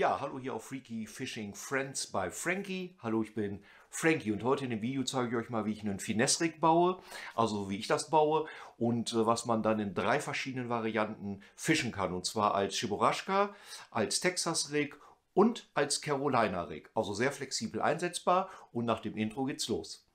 Ja, hallo hier auf Freaky Fishing Friends bei Frankie. Hallo, ich bin Frankie und heute in dem Video zeige ich euch mal, wie ich einen Finesse Rig baue, also wie ich das baue und was man dann in drei verschiedenen Varianten fischen kann. Und zwar als Cheburashka, als Texas Rig und als Carolina Rig. Also sehr flexibel einsetzbar und nach dem Intro geht's los.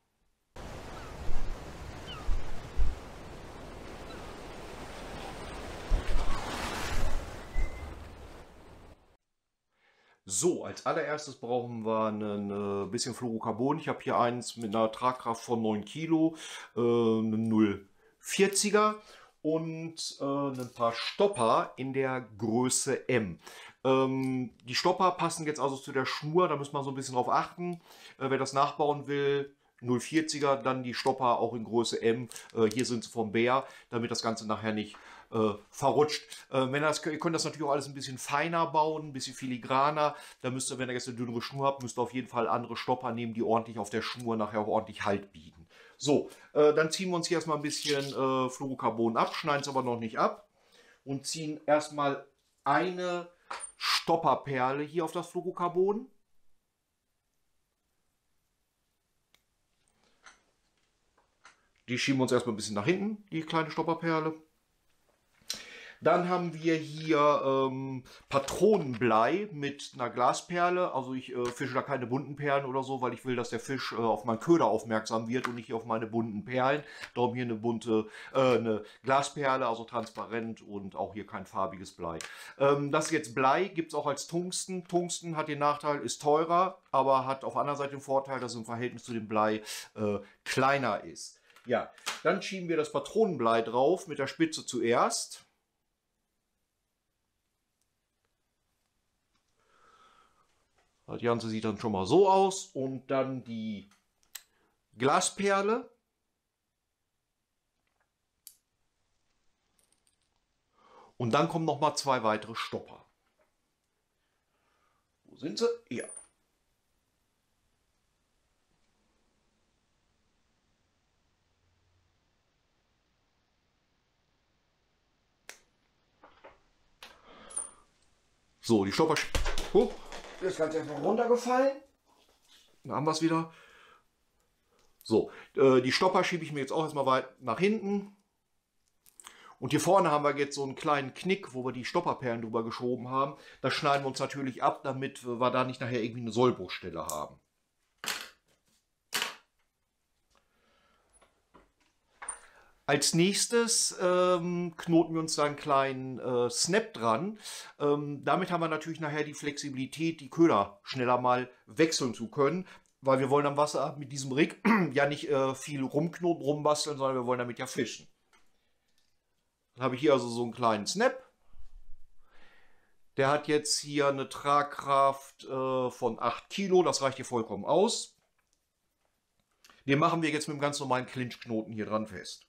So, als allererstes brauchen wir ein bisschen Fluorocarbon. Ich habe hier eins mit einer Tragkraft von 9 Kilo, einen 0,40er und ein paar Stopper in der Größe M. Die Stopper passen jetzt also zu der Schnur, da muss man so ein bisschen drauf achten. Wer das nachbauen will, 0,40er, dann die Stopper auch in Größe M. Hier sind sie vom Bär, damit das Ganze nachher nicht verrutscht. Ihr könnt das natürlich auch alles ein bisschen feiner bauen, ein bisschen filigraner. Da müsst ihr, wenn ihr jetzt eine dünnere Schnur habt, müsst ihr auf jeden Fall andere Stopper nehmen, die ordentlich auf der Schnur nachher auch ordentlich Halt bieten. So, dann ziehen wir uns hier erstmal ein bisschen Fluorocarbon ab, schneiden es aber noch nicht ab und ziehen erstmal eine Stopperperle hier auf das Fluorocarbon. Die schieben wir uns erstmal ein bisschen nach hinten, die kleine Stopperperle. Dann haben wir hier Patronenblei mit einer Glasperle. Also ich fische da keine bunten Perlen oder so, weil ich will, dass der Fisch auf meinen Köder aufmerksam wird und nicht auf meine bunten Perlen. Darum hier eine eine Glasperle, also transparent und auch hier kein farbiges Blei. Das jetzt Blei gibt es auch als Tungsten. Tungsten hat den Nachteil, ist teurer, aber hat auf der anderen Seite den Vorteil, dass es im Verhältnis zu dem Blei kleiner ist. Ja, dann schieben wir das Patronenblei drauf mit der Spitze zuerst. Das Ganze sieht dann schon mal so aus und dann die Glasperle und dann kommen noch mal zwei weitere Stopper. Wo sind sie? Ja. So, die Stopper. Oh. Das Ganze einfach runtergefallen. Da haben wir es wieder. So, die Stopper schiebe ich mir jetzt auch erstmal weit nach hinten. Und hier vorne haben wir jetzt so einen kleinen Knick, wo wir die Stopperperlen drüber geschoben haben. Das schneiden wir uns natürlich ab, damit wir da nicht nachher irgendwie eine Sollbruchstelle haben. Als nächstes knoten wir uns da einen kleinen Snap dran. Damit haben wir natürlich nachher die Flexibilität, die Köder schneller mal wechseln zu können, weil wir wollen am Wasser mit diesem Rig ja nicht viel rumknoten, rumbasteln, sondern wir wollen damit ja fischen. Dann habe ich hier also so einen kleinen Snap. Der hat jetzt hier eine Tragkraft von 8 Kilo, das reicht hier vollkommen aus. Den machen wir jetzt mit einem ganz normalen Clinchknoten hier dran fest.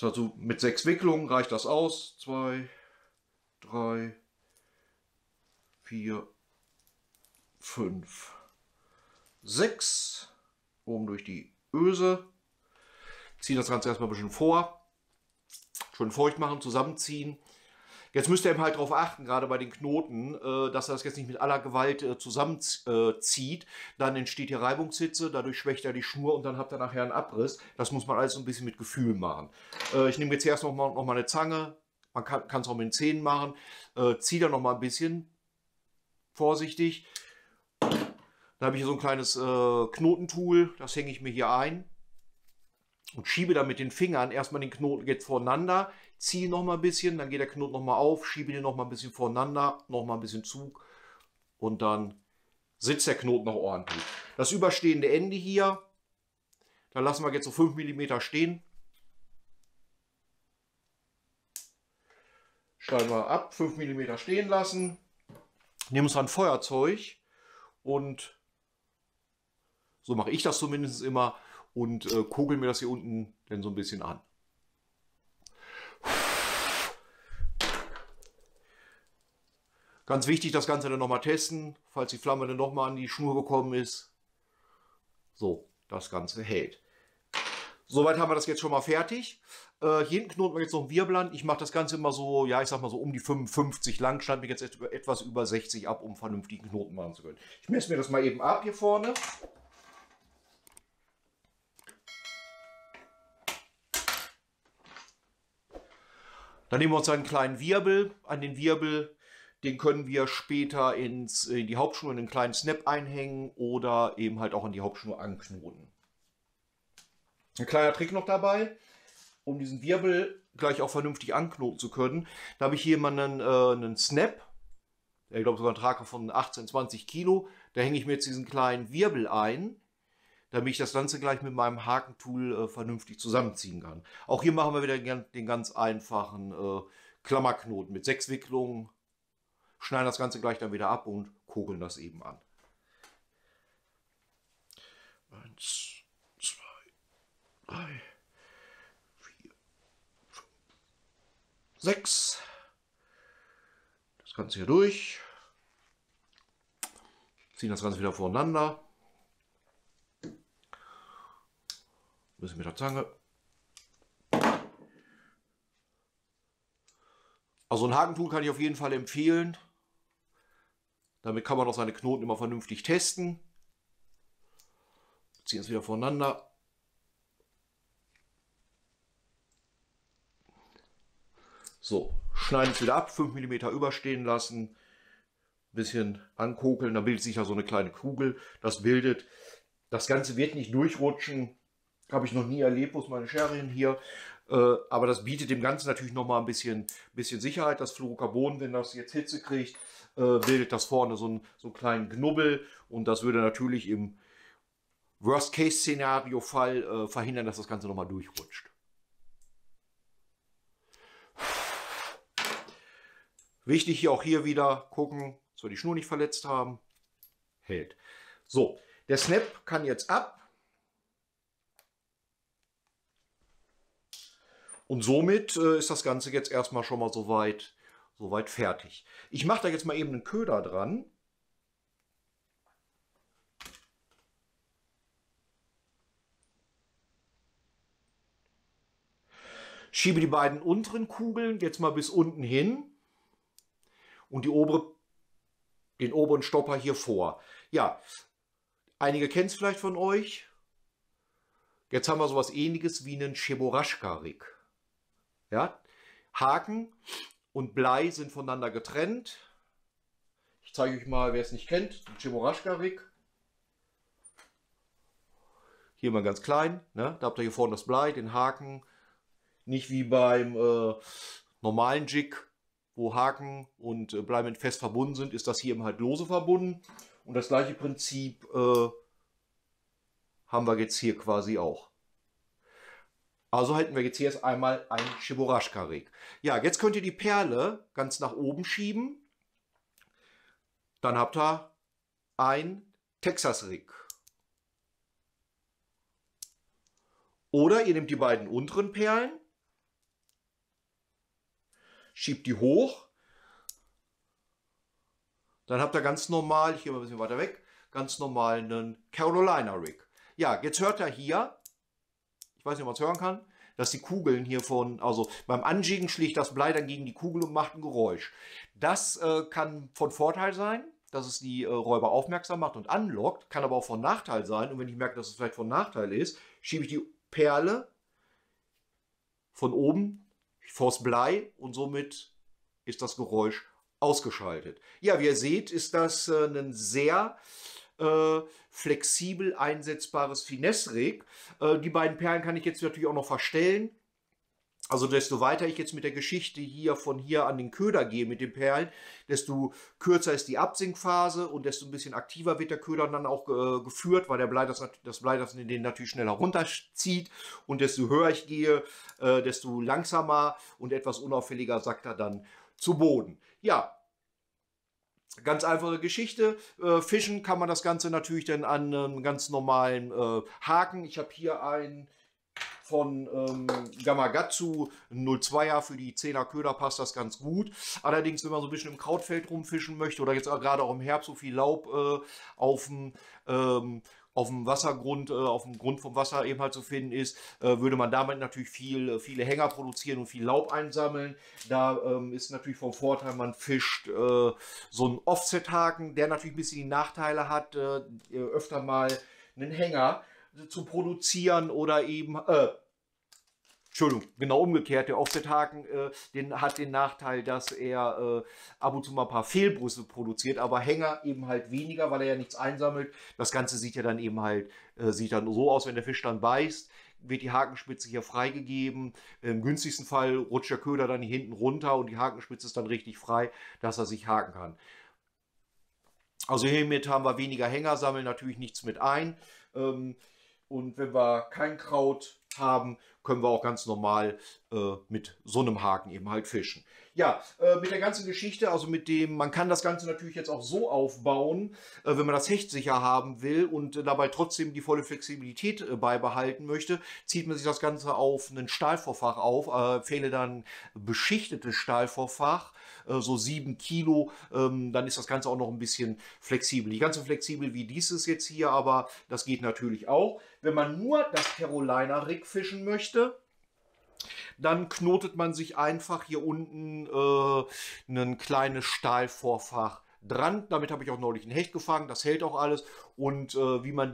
Also mit 6 Wicklungen reicht das aus. 2, 3, 4, 5, 6. Oben durch die Öse. Zieh das Ganze erstmal ein bisschen vor. Schön feucht machen, zusammenziehen. Jetzt müsst ihr eben halt darauf achten, gerade bei den Knoten, dass er das jetzt nicht mit aller Gewalt zusammenzieht. Dann entsteht hier Reibungshitze, dadurch schwächt er die Schnur und dann habt ihr nachher einen Abriss. Das muss man alles so ein bisschen mit Gefühl machen. Ich nehme jetzt hier erst noch mal eine Zange, man kann es auch mit den Zähnen machen. Ziehe da noch mal ein bisschen vorsichtig. Dann habe ich hier so ein kleines Knotentool, das hänge ich mir hier ein. Und schiebe dann mit den Fingern erstmal den Knoten jetzt voreinander, ziehe nochmal ein bisschen, dann geht der Knoten nochmal auf, schiebe den nochmal ein bisschen voreinander, nochmal ein bisschen Zug und dann sitzt der Knoten auch ordentlich. Das überstehende Ende hier, da lassen wir jetzt so 5 mm stehen. Schneiden wir ab, 5 mm stehen lassen, nehmen uns ein Feuerzeug und so mache ich das zumindest immer. Und kugel mir das hier unten dann so ein bisschen an. Ganz wichtig, das Ganze dann nochmal testen, falls die Flamme dann nochmal an die Schnur gekommen ist. So, das Ganze hält. Soweit haben wir das jetzt schon mal fertig. Jeden Knoten wir jetzt noch ein Wirbeln. Ich mache das Ganze immer so, ja, ich sag mal so um die 55 lang. Schneide mich jetzt etwas über 60 ab, um vernünftigen Knoten machen zu können. Ich messe mir das mal eben ab hier vorne. Dann nehmen wir uns einen kleinen Wirbel. An den Wirbel, den können wir später in die Hauptschnur in einen kleinen Snap einhängen oder eben halt auch an die Hauptschnur anknoten. Ein kleiner Trick noch dabei, um diesen Wirbel gleich auch vernünftig anknoten zu können. Da habe ich hier mal einen Snap, ich glaube sogar einen Trager von 18, 20 Kilo. Da hänge ich mir jetzt diesen kleinen Wirbel ein, damit ich das Ganze gleich mit meinem Hakentool vernünftig zusammenziehen kann. Auch hier machen wir wieder den ganz einfachen Klammerknoten mit 6 Wicklungen, schneiden das Ganze gleich dann wieder ab und kugeln das eben an. 1, 2, 3, 4, 5, 6. Das Ganze hier durch. Ziehen das Ganze wieder voreinander. Ein bisschen mit der Zange. Also ein Hakentool kann ich auf jeden Fall empfehlen. Damit kann man auch seine Knoten immer vernünftig testen. Ziehen es wieder voneinander. So, schneiden es wieder ab, 5 mm überstehen lassen. Ein bisschen ankokeln, dann bildet sich ja so eine kleine Kugel. Das Ganze wird nicht durchrutschen. Habe ich noch nie erlebt, wo ist meine Scherin hier. Aber das bietet dem Ganzen natürlich nochmal ein bisschen Sicherheit. Das Fluorocarbon, wenn das jetzt Hitze kriegt, bildet das vorne so einen kleinen Knubbel. Und das würde natürlich im Worst-Case-Szenario-Fall verhindern, dass das Ganze nochmal durchrutscht. Wichtig hier auch hier wieder gucken, dass wir die Schnur nicht verletzt haben. Hält. So, der Snap kann jetzt ab. Und somit ist das Ganze jetzt erstmal schon mal soweit fertig. Ich mache da jetzt mal eben einen Köder dran. Schiebe die beiden unteren Kugeln jetzt mal bis unten hin. Und den oberen Stopper hier vor. Ja, einige kennen es vielleicht von euch. Jetzt haben wir sowas Ähnliches wie einen Cheburashka Rig. Ja, Haken und Blei sind voneinander getrennt. Ich zeige euch mal, wer es nicht kennt, den Cheburashka Rig. Hier mal ganz klein, ne? Da habt ihr hier vorne das Blei, den Haken. Nicht wie beim normalen Jig, wo Haken und Blei mit fest verbunden sind, ist das hier eben halt lose verbunden. Und das gleiche Prinzip haben wir jetzt hier quasi auch. Also halten wir jetzt hier erst einmal ein Cheburashka Rig. Ja, jetzt könnt ihr die Perle ganz nach oben schieben. Dann habt ihr ein Texas Rig. Oder ihr nehmt die beiden unteren Perlen, schiebt die hoch. Dann habt ihr ganz normal, ich gehe mal ein bisschen weiter weg, ganz normal einen Carolina Rig. Ja, jetzt hört ihr hier, ich weiß nicht, ob man es hören kann, dass die Kugeln hier also beim Anjiggen schlägt das Blei dann gegen die Kugel und macht ein Geräusch. Das kann von Vorteil sein, dass es die Räuber aufmerksam macht und anlockt, kann aber auch von Nachteil sein. Und wenn ich merke, dass es vielleicht von Nachteil ist, schiebe ich die Perle von oben vors Blei und somit ist das Geräusch ausgeschaltet. Ja, wie ihr seht, ist das ein sehr flexibel einsetzbares Finesse Rig. Die beiden Perlen kann ich jetzt natürlich auch noch verstellen. Also desto weiter ich jetzt mit der Geschichte hier an den Köder gehe mit den Perlen, desto kürzer ist die Absinkphase und desto ein bisschen aktiver wird der Köder dann auch geführt, weil das Blei den natürlich schneller runterzieht. Und desto höher ich gehe, desto langsamer und etwas unauffälliger sackt er dann zu Boden. Ja, ganz einfache Geschichte. Fischen kann man das Ganze natürlich dann an einem ganz normalen Haken. Ich habe hier einen von Gamagatsu 02er, für die 10er Köder passt das ganz gut. Allerdings, wenn man so ein bisschen im Krautfeld rumfischen möchte oder jetzt gerade auch im Herbst so viel Laub auf dem auf dem Wassergrund, auf dem Grund vom Wasser eben halt zu finden ist, würde man damit natürlich viele Hänger produzieren und viel Laub einsammeln. Da ist natürlich vom Vorteil, man fischt so einen Offset-Haken, der natürlich ein bisschen die Nachteile hat, öfter mal einen Hänger zu produzieren oder eben, Entschuldigung, genau umgekehrt, der Offset-Haken hat den Nachteil, dass er ab und zu mal ein paar Fehlbrüste produziert, aber Hänger eben halt weniger, weil er ja nichts einsammelt. Das Ganze sieht ja dann eben halt, sieht dann so aus, wenn der Fisch dann beißt, wird die Hakenspitze hier freigegeben. Im günstigsten Fall rutscht der Köder dann hier hinten runter und die Hakenspitze ist dann richtig frei, dass er sich haken kann. Also hiermit haben wir weniger Hänger, sammeln natürlich nichts mit ein. Und wenn wir kein Kraut haben, können wir auch ganz normal mit so einem Haken eben halt fischen. Ja, mit der ganzen Geschichte, also mit dem, man kann das Ganze natürlich jetzt auch so aufbauen, wenn man das hechtsicher haben will und dabei trotzdem die volle Flexibilität beibehalten möchte, zieht man sich das Ganze auf einen Stahlvorfach auf, empfehle dann beschichtetes Stahlvorfach, so 7 Kilo, dann ist das Ganze auch noch ein bisschen flexibel. Nicht ganz so flexibel wie dieses jetzt hier, aber das geht natürlich auch. Wenn man nur das Carolina Rig fischen möchte, dann knotet man sich einfach hier unten ein kleines Stahlvorfach dran. Damit habe ich auch neulich ein Hecht gefangen, das hält auch alles. Und wie man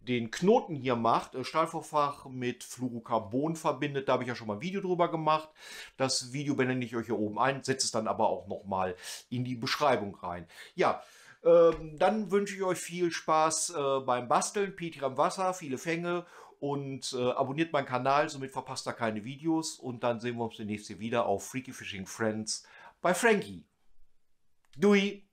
den Knoten hier macht, Stahlvorfach mit Fluorocarbon verbindet, da habe ich ja schon mal ein Video drüber gemacht. Das Video blende ich euch hier oben ein, setze es dann aber auch nochmal in die Beschreibung rein. Ja, dann wünsche ich euch viel Spaß beim Basteln, Petri am Wasser, viele Fänge und abonniert meinen Kanal, somit verpasst ihr keine Videos und dann sehen wir uns demnächst hier wieder auf Freaky Fishing Friends bei Frankie. Dui!